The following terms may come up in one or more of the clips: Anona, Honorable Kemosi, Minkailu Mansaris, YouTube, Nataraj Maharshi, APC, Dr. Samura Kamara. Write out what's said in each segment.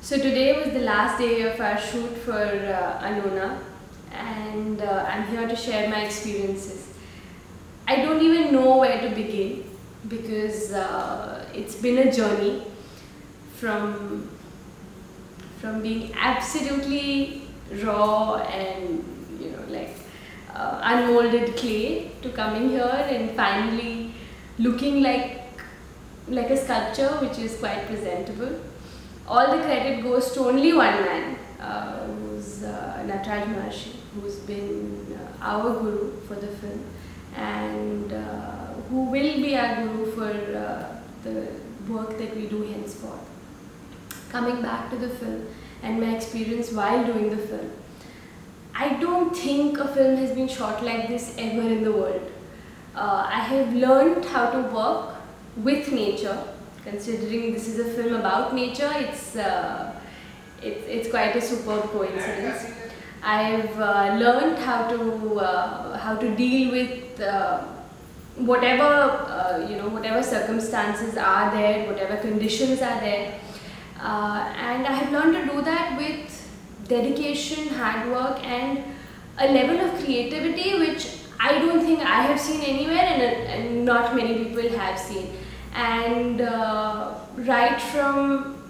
So today was the last day of our shoot for Anona, and I'm here to share my experiences. I don't even know where to begin because it's been a journey from being absolutely raw and unmolded clay to coming here and finally looking like a sculpture which is quite presentable. All the credit goes to only one man, who's Nataraj Maharshi, who's been our guru for the film and who will be our guru for the work that we do henceforth. Coming back to the film and my experience while doing the film, I don't think a film has been shot like this ever in the world. I have learned how to work with nature. Considering this is a film about nature, it's quite a superb coincidence. I've learned how to deal with whatever circumstances are there, whatever conditions are there, and I have learned to do that with dedication, hard work, and a level of creativity which I don't think I have seen anywhere, and not many people have seen. And right from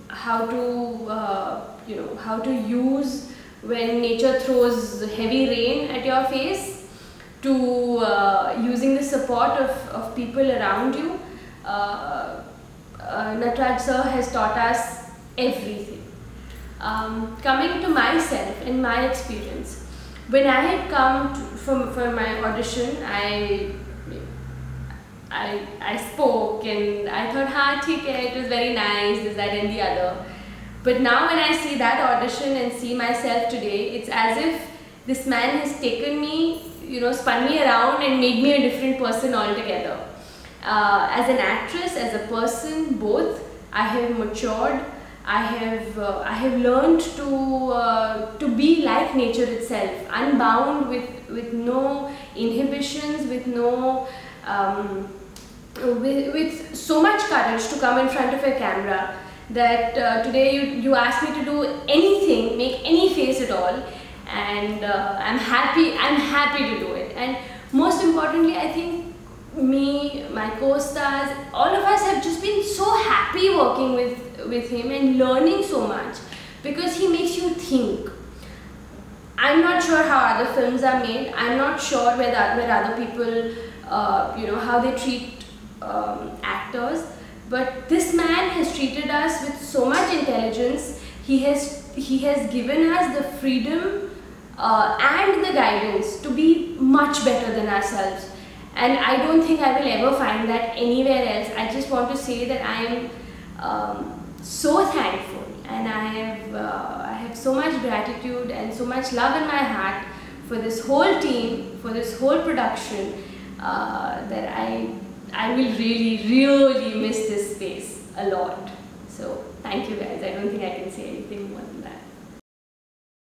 how to use when nature throws heavy rain at your face, to using the support of people around you, Nataraj sir has taught us everything. Coming to myself and my experience, when I had come for my audition, I spoke and I thought, ha, it was very nice, this, that and the other. But now when I see that audition and see myself today, it's as if this man has taken me, spun me around and made me a different person altogether. As an actress, as a person, both, I have matured. I have learned to be like nature itself, unbound with no inhibitions, with no with so much courage to come in front of a camera that today you asked me to do anything, make any face at all, and I'm happy to do it. And most importantly, I think me, my co-stars, all of us have just been so happy working with him and learning so much, because he makes you think. I'm not sure how other films are made. I'm not sure where other people how they treat actors, but this man has treated us with so much intelligence. He has given us the freedom and the guidance to be much better than ourselves, and I don't think I will ever find that anywhere else. I just want to say that I am so thankful, and I have so much gratitude and so much love in my heart for this whole team, for this whole production. That I will really miss this space a lot. So thank you guys. I don't think I can say anything more than that.